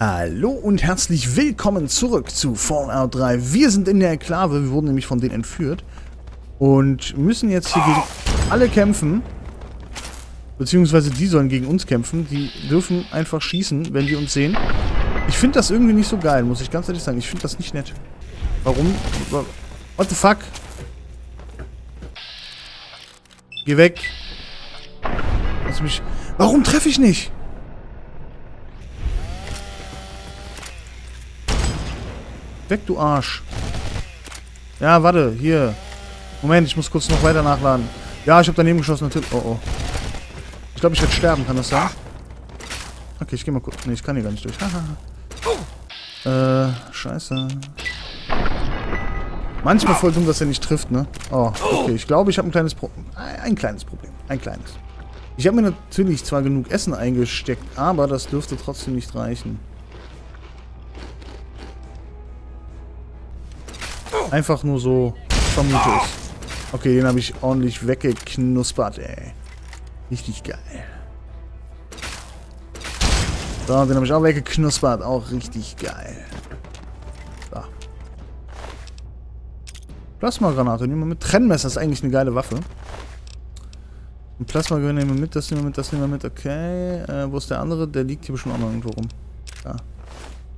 Hallo und herzlich willkommen zurück zu Fallout 3. Wir sind in der Enklave, wir wurden nämlich von denen entführt. Und müssen jetzt hier gegen alle kämpfen. Beziehungsweise die sollen gegen uns kämpfen. Die dürfen einfach schießen, wenn die uns sehen. Ich finde das irgendwie nicht so geil, muss ich ganz ehrlich sagen. Ich finde das nicht nett. Warum? What the fuck? Geh weg. Lass mich... Warum treffe ich nicht? Weg, du Arsch. Ja, warte, hier. Moment, ich muss kurz noch weiter nachladen. Ja, ich habe daneben geschossen, natürlich. Oh, oh. Ich glaube, ich werde sterben, kann das sein? Okay, ich gehe mal kurz. Ne, ich kann hier gar nicht durch. Scheiße. Manchmal voll dumm, dass er nicht trifft, ne? Oh, okay, ich glaube, ich habe ein kleines Problem. Ein kleines Problem. Ein kleines. Ich habe mir natürlich zwar genug Essen eingesteckt, aber das dürfte trotzdem nicht reichen. Einfach nur so vermute ich. Okay, den habe ich ordentlich weggeknuspert, ey. Richtig geil. So, den habe ich auch weggeknuspert. Auch richtig geil. So. Plasmagranate nehmen wir mit. Trennmesser ist eigentlich eine geile Waffe. Und Plasmagranate nehmen wir mit. Das nehmen wir mit. Das nehmen wir mit. Okay. Wo ist der andere? Der liegt hier bestimmt auch noch irgendwo rum. Ja.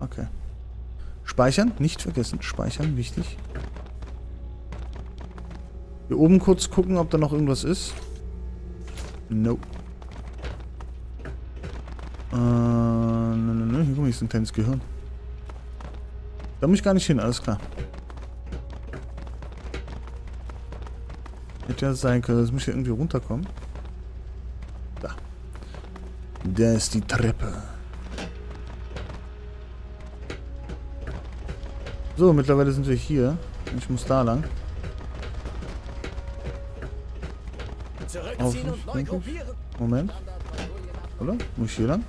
Okay. Speichern, nicht vergessen. Speichern, wichtig. Hier oben kurz gucken, ob da noch irgendwas ist. Nope. Nein. Hier, guck mal, hier ist ein kleines Gehirn. Da muss ich gar nicht hin, alles klar. Hätte ja sein können, das muss hier irgendwie runterkommen. Da. Da ist die Treppe. So, mittlerweile sind wir hier. Ich muss da lang. Auf, Moment. Oder? Muss ich hier lang?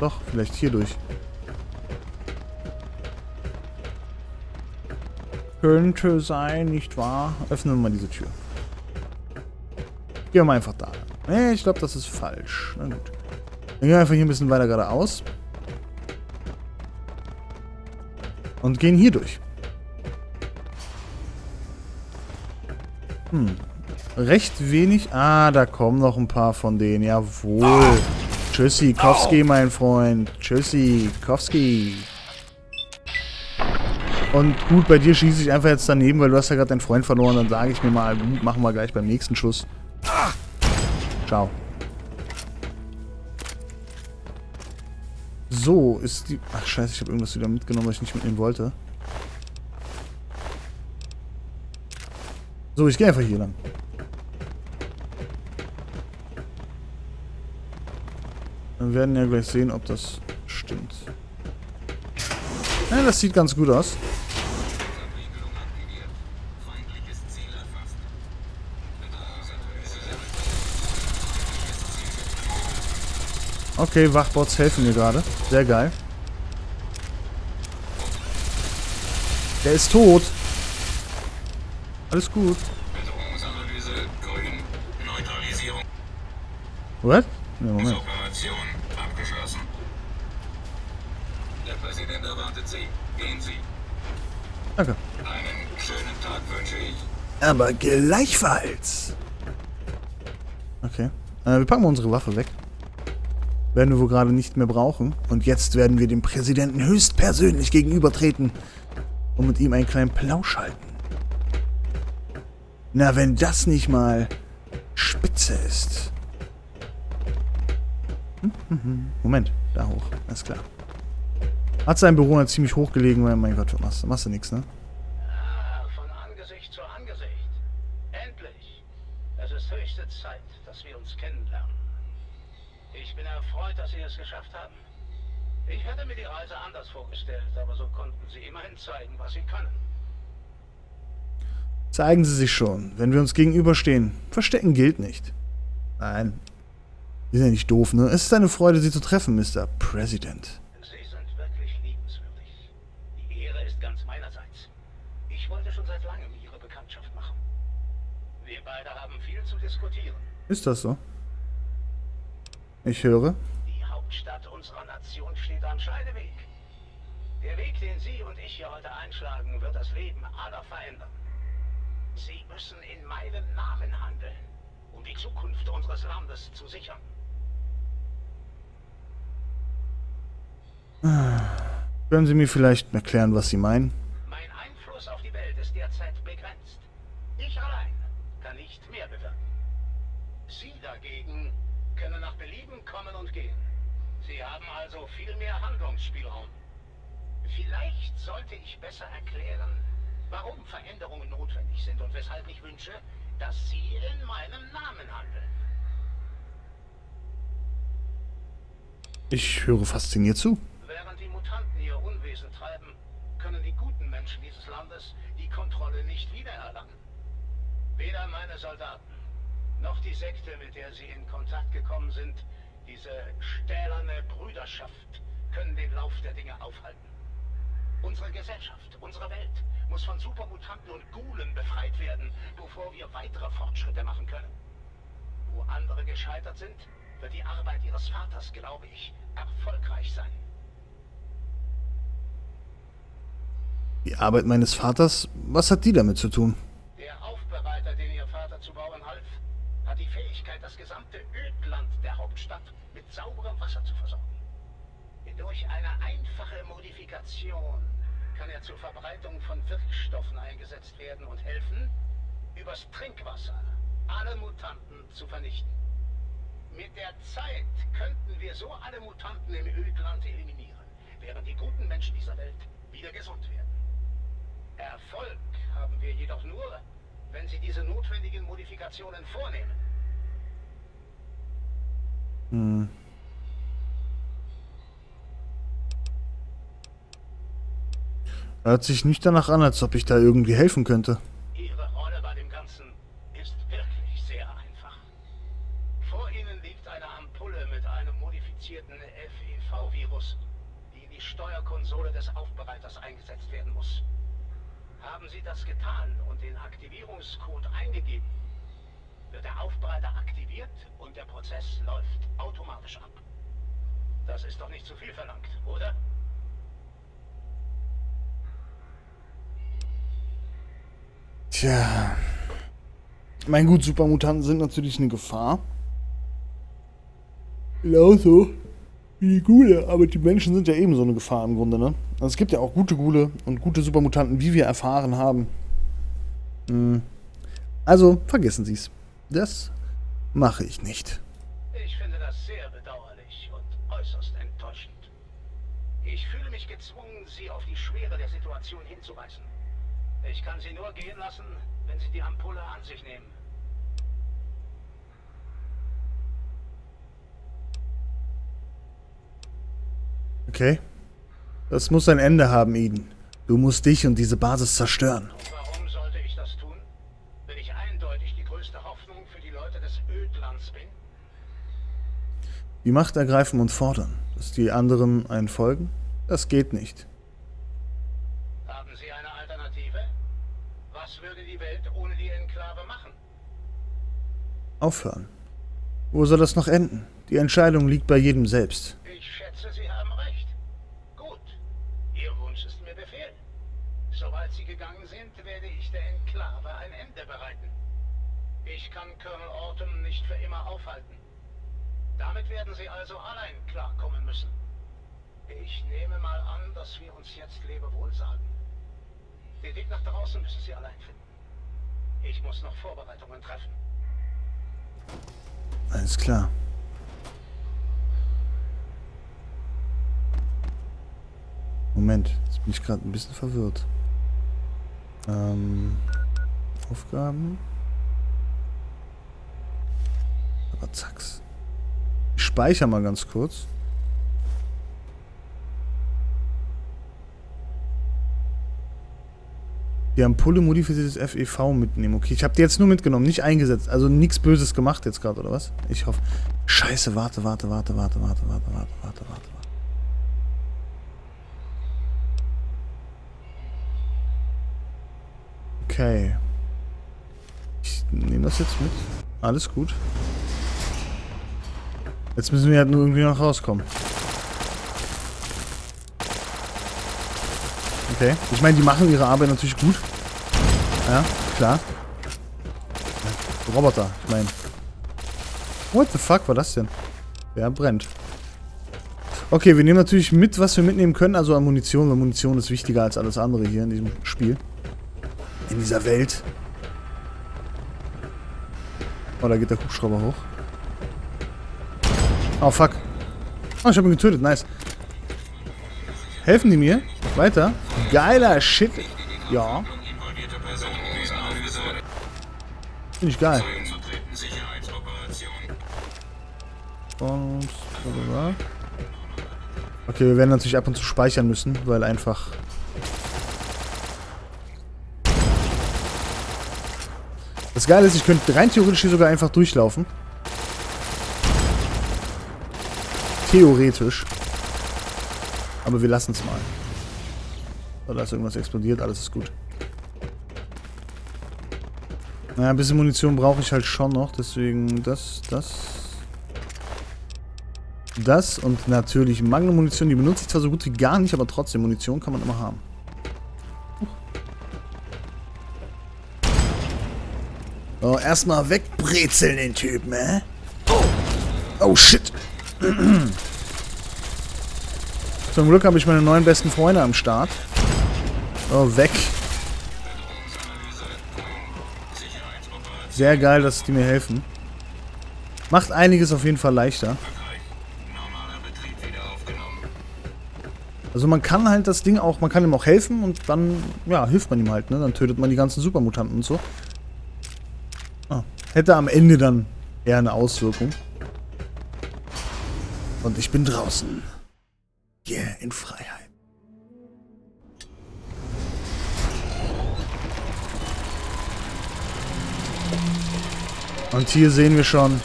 Doch, vielleicht hier durch. Könnte sein, nicht wahr? Öffnen wir mal diese Tür. Gehen wir mal einfach da. Nee, ich glaube, das ist falsch. Na gut. Dann gehen wir einfach hier ein bisschen weiter geradeaus. Und gehen hier durch. Hm. Recht wenig. Ah, da kommen noch ein paar von denen. Jawohl. Oh. Tschüssi, Kowalski, mein Freund. Tschüssi, Kowalski. Und gut, bei dir schieße ich einfach jetzt daneben, weil du hast ja gerade deinen Freund verloren. Dann sage ich mir mal, gut, machen wir gleich beim nächsten Schuss. Ciao. So, ist die... Ach, scheiße, ich habe irgendwas wieder mitgenommen, was ich nicht mitnehmen wollte. So, ich gehe einfach hier lang. Wir werden ja gleich sehen, ob das stimmt. Ja, das sieht ganz gut aus. Okay, Wachbots helfen mir gerade. Sehr geil. Der ist tot. Alles gut. What? Ne, Moment. Der Präsident erwartet Sie. Gehen Sie. Danke. Einen schönen Tag wünsche ich. Aber gleichfalls. Okay. Wir packen unsere Waffe weg. Werden wir wohl gerade nicht mehr brauchen. Und jetzt werden wir dem Präsidenten höchstpersönlich gegenübertreten und mit ihm einen kleinen Plausch halten. Na, wenn das nicht mal spitze ist. Moment, da hoch. Alles klar. Hat sein Büro ja ziemlich hoch gelegen, weil, mein Gott, machst du nichts, ne? Ah, von Angesicht zu Angesicht. Endlich. Es ist höchste Zeit, dass wir uns kennenlernen. Ich bin erfreut, dass Sie es geschafft haben. Ich hätte mir die Reise anders vorgestellt, aber so konnten Sie immerhin zeigen, was Sie können. Zeigen Sie sich schon, wenn wir uns gegenüberstehen. Verstecken gilt nicht. Nein. Sie sind ja nicht doof, ne? Es ist eine Freude, Sie zu treffen, Mr. President. Sie sind wirklich liebenswürdig. Die Ehre ist ganz meinerseits. Ich wollte schon seit langem Ihre Bekanntschaft machen. Wir beide haben viel zu diskutieren. Ist das so? Ich höre. Die Hauptstadt Stadt unserer Nation steht am Scheideweg. Der Weg, den Sie und ich hier heute einschlagen, wird das Leben aller verändern. Sie müssen in meinem Namen handeln, um die Zukunft unseres Landes zu sichern. Können Sie mir vielleicht erklären, was Sie meinen? Mein Einfluss auf die Welt ist derzeit begrenzt. Ich allein kann nicht mehr bewirken. Sie dagegen können nach Belieben kommen und gehen. Sie haben also viel mehr Handlungsspielraum. Vielleicht sollte ich besser erklären, warum Veränderungen notwendig sind und weshalb ich wünsche, dass Sie in meinem Namen handeln. Ich höre fasziniert zu. Während die Mutanten ihr Unwesen treiben, können die guten Menschen dieses Landes die Kontrolle nicht wiedererlangen. Weder meine Soldaten, noch die Sekte, mit der sie in Kontakt gekommen sind, diese stählerne Brüderschaft, können den Lauf der Dinge aufhalten. Unsere Gesellschaft, unsere Welt muss von Supermutanten und Ghulen befreit werden, bevor wir weitere Fortschritte machen können. Wo andere gescheitert sind, wird die Arbeit ihres Vaters, glaube ich, erfolgreich sein. Die Arbeit meines Vaters? Was hat die damit zu tun? Der Aufbereiter, den Ihr Vater zu bauen half, hat die Fähigkeit, das gesamte Ödland der Hauptstadt mit sauberem Wasser zu versorgen. Durch eine einfache Modifikation kann er zur Verbreitung von Wirkstoffen eingesetzt werden und helfen, übers Trinkwasser alle Mutanten zu vernichten. Mit der Zeit könnten wir so alle Mutanten im Ödland eliminieren, während die guten Menschen dieser Welt wieder gesund werden. Erfolg haben wir jedoch nur, wenn Sie diese notwendigen Modifikationen vornehmen. Hört sich nicht danach an, als ob ich da irgendwie helfen könnte. Ihre Rolle bei dem Ganzen ist wirklich sehr einfach. Vor Ihnen liegt eine Ampulle mit einem modifizierten FEV-Virus, die in die Steuerkonsole des Aufbereiters eingesetzt werden muss. Haben Sie das getan und den Aktivierungscode eingegeben, wird der Aufbereiter aktiviert und der Prozess läuft automatisch ab. Das ist doch nicht zu viel verlangt, oder? Tja. Mein gut, Supermutanten sind natürlich eine Gefahr. Genauso wie die Ghule, aber die Menschen sind ja ebenso eine Gefahr im Grunde, ne? Also es gibt ja auch gute Ghule und gute Supermutanten, wie wir erfahren haben. Also, vergessen Sie es. Das mache ich nicht. Ich finde das sehr bedauerlich und äußerst enttäuschend. Ich fühle mich gezwungen, Sie auf die Schwere der Situation hinzuweisen. Ich kann Sie nur gehen lassen, wenn Sie die Ampulle an sich nehmen. Okay. Das muss ein Ende haben, Eden. Du musst dich und diese Basis zerstören. Und warum sollte ich das tun, wenn ich eindeutig die größte Hoffnung für die Leute des Ödlands bin? Die Macht ergreifen und fordern, dass die anderen einen folgen? Das geht nicht. Aufhören. Wo soll das noch enden? Die Entscheidung liegt bei jedem selbst. Ich schätze, Sie haben recht. Gut. Ihr Wunsch ist mir Befehl. Sobald Sie gegangen sind, werde ich der Enklave ein Ende bereiten. Ich kann Colonel Orton nicht für immer aufhalten. Damit werden Sie also allein klarkommen müssen. Ich nehme mal an, dass wir uns jetzt lebewohl sagen. Den Weg nach draußen müssen Sie allein finden. Ich muss noch Vorbereitungen treffen. Alles klar. Moment, jetzt bin ich gerade ein bisschen verwirrt. Aufgaben. Aber zacks. Ich speichere mal ganz kurz. Die Ampulle modifiziertes FEV mitnehmen. Okay, ich habe die jetzt nur mitgenommen, nicht eingesetzt. Also nichts Böses gemacht jetzt gerade, oder was? Ich hoffe. Scheiße, warte. Okay. Ich nehme das jetzt mit. Alles gut. Jetzt müssen wir halt nur irgendwie noch rauskommen. Okay. Ich meine, die machen ihre Arbeit natürlich gut. Ja, klar. Roboter, ich meine. What the fuck war das denn? Der brennt. Okay, wir nehmen natürlich mit, was wir mitnehmen können. Also an Munition, weil Munition ist wichtiger als alles andere hier in diesem Spiel. In dieser Welt. Oh, da geht der Hubschrauber hoch. Oh, fuck. Oh, ich habe ihn getötet. Nice. Helfen die mir? Weiter. Geiler Shit. Ja. Finde ich geil. Und... Okay, wir werden natürlich ab und zu speichern müssen, weil einfach... Das Geile ist, ich könnte rein theoretisch hier sogar einfach durchlaufen. Theoretisch. Aber wir lassen es mal. Oh, da ist irgendwas explodiert, alles ist gut. Naja, ein bisschen Munition brauche ich halt schon noch, deswegen das und natürlich Magnum-Munition, die benutze ich zwar so gut wie gar nicht, aber trotzdem, Munition kann man immer haben. So, erstmal wegbrezeln den Typen, Oh, shit. Zum Glück habe ich meine neuen besten Freunde am Start. Oh, weg. Sehr geil, dass die mir helfen. Macht einiges auf jeden Fall leichter. Also man kann halt das Ding auch, man kann ihm auch helfen und dann, ja, hilft man ihm halt, ne? Dann tötet man die ganzen Supermutanten und so. Ah, hätte am Ende dann eher eine Auswirkung. Und ich bin draußen. Yeah, in Freiheit. Und hier sehen wir schon...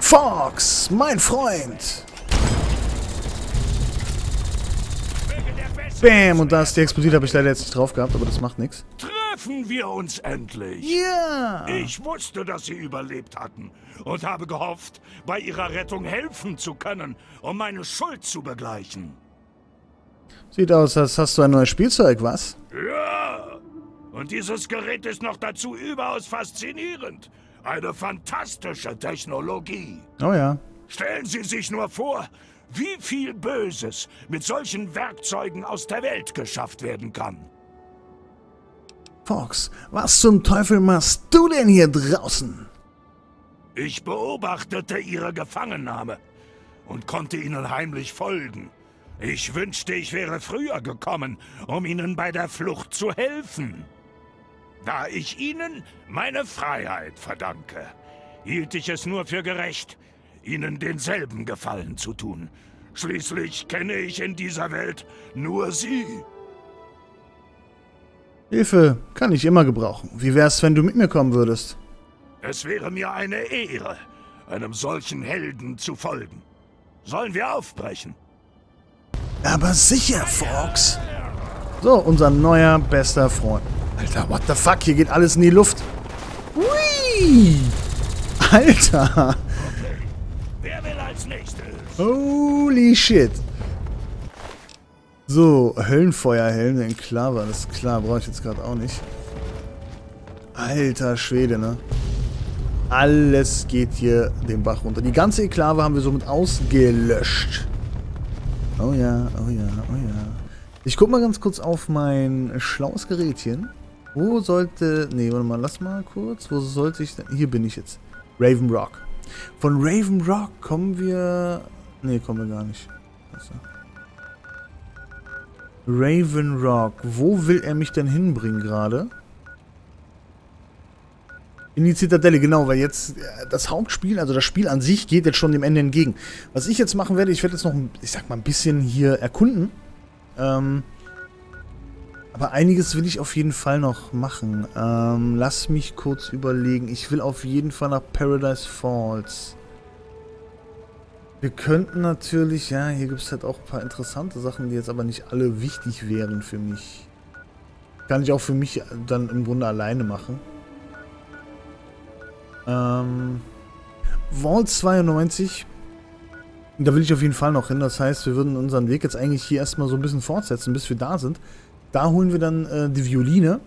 Fawkes, mein Freund! Bam! Und da ist die explodiert, habe ich leider jetzt nicht drauf gehabt, aber das macht nichts. Treffen wir uns endlich! Ja! Yeah. Ich wusste, dass Sie überlebt hatten und habe gehofft, bei Ihrer Rettung helfen zu können, um meine Schuld zu begleichen. Sieht aus, als hast du ein neues Spielzeug, was? Ja! Und dieses Gerät ist noch dazu überaus faszinierend. Eine fantastische Technologie. Oh ja. Stellen Sie sich nur vor... Wie viel Böses mit solchen Werkzeugen aus der Welt geschafft werden kann. Fawkes, was zum Teufel machst du denn hier draußen? Ich beobachtete ihre Gefangennahme und konnte ihnen heimlich folgen. Ich wünschte, ich wäre früher gekommen, um ihnen bei der Flucht zu helfen. Da ich ihnen meine Freiheit verdanke, hielt ich es nur für gerecht, ihnen denselben Gefallen zu tun. Schließlich kenne ich in dieser Welt nur sie. Hilfe kann ich immer gebrauchen. Wie wär's, wenn du mit mir kommen würdest? Es wäre mir eine Ehre, einem solchen Helden zu folgen. Sollen wir aufbrechen? Aber sicher, Fawkes. So, unser neuer, bester Freund. Alter, what the fuck? Hier geht alles in die Luft. Hui! Alter! Holy shit. So, Höllenfeuerhelm, Enklave, das ist klar, brauche ich jetzt gerade auch nicht. Alter Schwede, ne? Alles geht hier den Bach runter. Die ganze Enklave haben wir somit ausgelöscht. Oh ja, oh ja, oh ja. Ich guck mal ganz kurz auf mein schlaues Gerätchen. Wo sollte... Ne, warte mal, lass mal kurz. Wo sollte ich denn... Hier bin ich jetzt. Raven Rock. Von Raven Rock kommen wir... Ne, kommen wir gar nicht. Also. Raven Rock. Wo will er mich denn hinbringen gerade? In die Zitadelle, genau, weil jetzt das Hauptspiel, also das Spiel an sich, geht jetzt schon dem Ende entgegen. Was ich jetzt machen werde, ich werde jetzt noch, ich sag mal, ein bisschen hier erkunden. Aber einiges will ich auf jeden Fall noch machen. Lass mich kurz überlegen. Ich will auf jeden Fall nach Paradise Falls. Wir könnten natürlich... Ja, hier gibt es halt auch ein paar interessante Sachen, die jetzt aber nicht alle wichtig wären für mich. Kann ich auch für mich dann im Grunde alleine machen. Vault 92. Da will ich auf jeden Fall noch hin. Das heißt, wir würden unseren Weg jetzt eigentlich hier erstmal so ein bisschen fortsetzen, bis wir da sind. Da holen wir dann die Violine.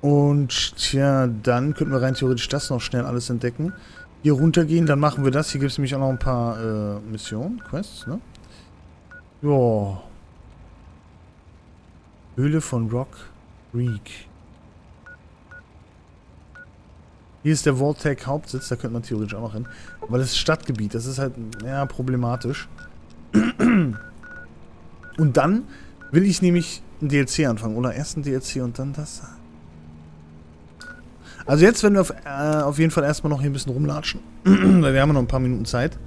Und tja, dann könnten wir rein theoretisch das noch schnell alles entdecken. Hier runtergehen, dann machen wir das. Hier gibt es nämlich auch noch ein paar Missionen, Quests, ne? Joa. Höhle von Rock Creek. Hier ist der Vault-Tech Hauptsitz, da könnte man theoretisch auch noch hin. Aber das ist Stadtgebiet, das ist halt, ja, problematisch. Und dann will ich nämlich ein DLC anfangen, oder erst ein DLC und dann das. Also jetzt werden wir auf jeden Fall erstmal noch hier ein bisschen rumlatschen, weil wir haben noch ein paar Minuten Zeit.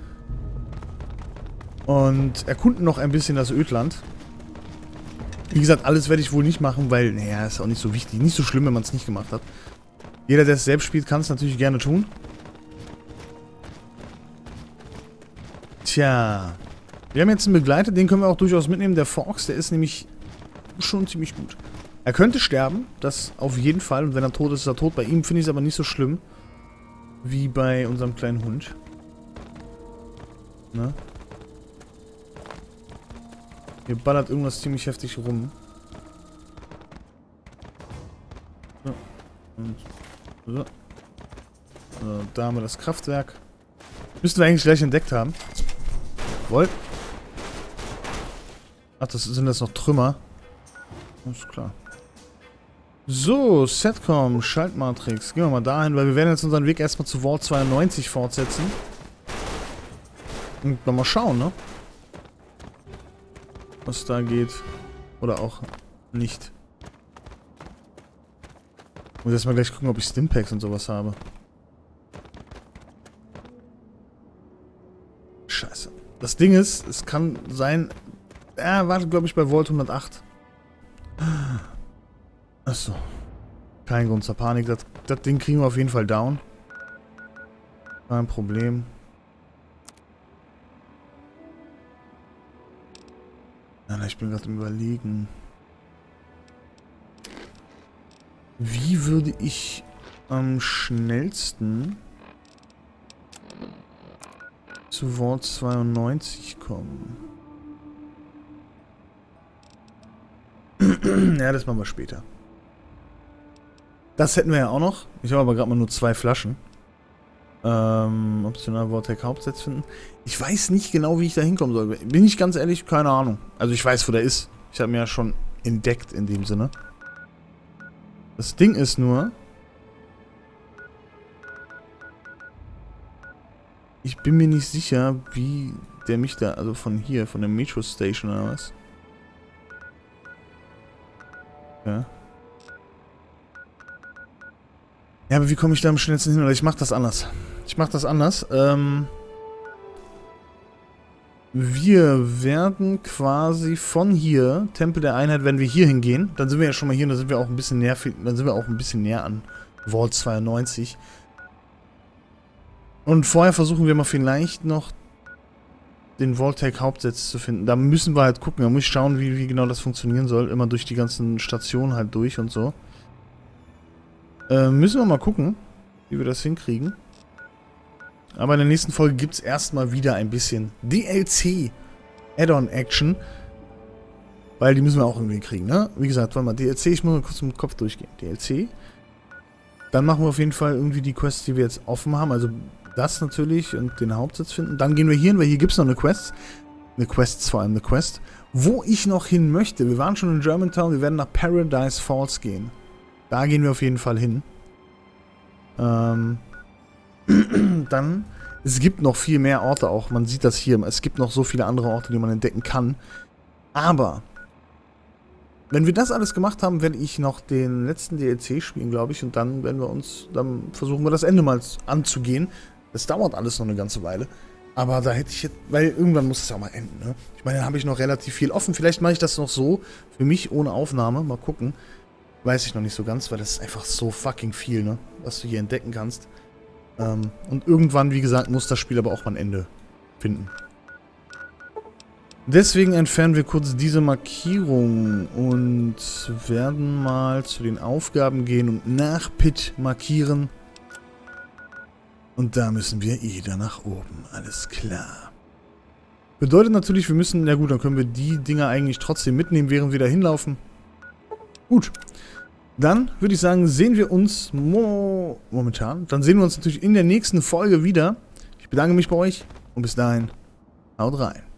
Und erkunden noch ein bisschen das Ödland. Wie gesagt, alles werde ich wohl nicht machen, weil, naja, ist auch nicht so wichtig, nicht so schlimm, wenn man es nicht gemacht hat. Jeder, der es selbst spielt, kann es natürlich gerne tun. Tja. Wir haben jetzt einen Begleiter, den können wir auch durchaus mitnehmen. Der Fawkes, der ist nämlich schon ziemlich gut. Er könnte sterben, das auf jeden Fall. Und wenn er tot ist, ist er tot. Bei ihm finde ich es aber nicht so schlimm. Wie bei unserem kleinen Hund. Ne? Hier ballert irgendwas ziemlich heftig rum. So. Und so. So, da haben wir das Kraftwerk. Müssten wir eigentlich gleich entdeckt haben. Woll. Ach, das sind jetzt noch Trümmer. Alles klar. So, Setcom, Schaltmatrix. Gehen wir mal dahin, weil wir werden jetzt unseren Weg erstmal zu Vault 92 fortsetzen. Und nochmal schauen, ne? Was da geht. Oder auch nicht. Ich muss erstmal gleich gucken, ob ich Stimpacks und sowas habe. Scheiße. Das Ding ist, es kann sein... Er wartet, glaube ich, bei Vault 108. Achso. Kein Grund zur Panik. Das Ding kriegen wir auf jeden Fall down. Kein Problem. Ich bin gerade im Überlegen. Wie würde ich am schnellsten zu Vault 92 kommen? Ja, das machen wir später. Das hätten wir ja auch noch. Ich habe aber gerade mal nur 2 Flaschen. Optional Vortex Hauptsitz finden. Ich weiß nicht genau, wie ich da hinkommen soll. Bin ich ganz ehrlich, keine Ahnung. Also ich weiß, wo der ist. Ich habe ihn ja schon entdeckt in dem Sinne. Das Ding ist nur... Ich bin mir nicht sicher, wie der mich da... Also von hier, von der Metro Station oder was. Ja. Ja, aber wie komme ich da am schnellsten hin? Oder ich mache das anders. Ich mache das anders. Wir werden quasi von hier, Tempel der Einheit, werden wir hier hingehen. Dann sind wir ja schon mal hier und dann sind wir auch ein bisschen näher, dann sind wir auch ein bisschen näher an Vault 92. Und vorher versuchen wir mal vielleicht noch den Vault-Tech Hauptsitz zu finden. Da müssen wir halt gucken, da muss ich schauen, wie genau das funktionieren soll. Immer durch die ganzen Stationen halt durch und so. Müssen wir mal gucken, wie wir das hinkriegen. Aber in der nächsten Folge gibt es erstmal wieder ein bisschen DLC Add-on-Action. Weil die müssen wir auch irgendwie kriegen, ne? Wie gesagt, warte mal, DLC, ich muss mal kurz mit dem Kopf durchgehen. DLC. Dann machen wir auf jeden Fall irgendwie die Quests, die wir jetzt offen haben. Also das natürlich und den Hauptsitz finden. Dann gehen wir hier hin, weil hier gibt es noch eine Quest. Eine Quest. Wo ich noch hin möchte. Wir waren schon in Germantown, wir werden nach Paradise Falls gehen. Da gehen wir auf jeden Fall hin. Dann, es gibt noch viel mehr Orte auch. Man sieht das hier. Es gibt noch so viele andere Orte, die man entdecken kann. Aber, wenn wir das alles gemacht haben, werde ich noch den letzten DLC spielen, glaube ich. Und dann werden wir uns, dann versuchen wir das Ende mal anzugehen. Das dauert alles noch eine ganze Weile. Aber da hätte ich jetzt, weil irgendwann muss es ja mal enden, ne? Ich meine, da habe ich noch relativ viel offen. Vielleicht mache ich das noch so, für mich ohne Aufnahme. Mal gucken. Weiß ich noch nicht so ganz, weil das ist einfach so fucking viel, ne? Was du hier entdecken kannst. Und irgendwann, wie gesagt, muss das Spiel aber auch mal ein Ende finden. Deswegen entfernen wir kurz diese Markierung und werden mal zu den Aufgaben gehen und nach Pitt markieren. Und da müssen wir Eder nach oben. Alles klar. Bedeutet natürlich, wir müssen... Na gut, dann können wir die Dinger eigentlich trotzdem mitnehmen, während wir da hinlaufen. Gut. Dann würde ich sagen, sehen wir uns momentan. Dann sehen wir uns natürlich in der nächsten Folge wieder. Ich bedanke mich bei euch und bis dahin, haut rein.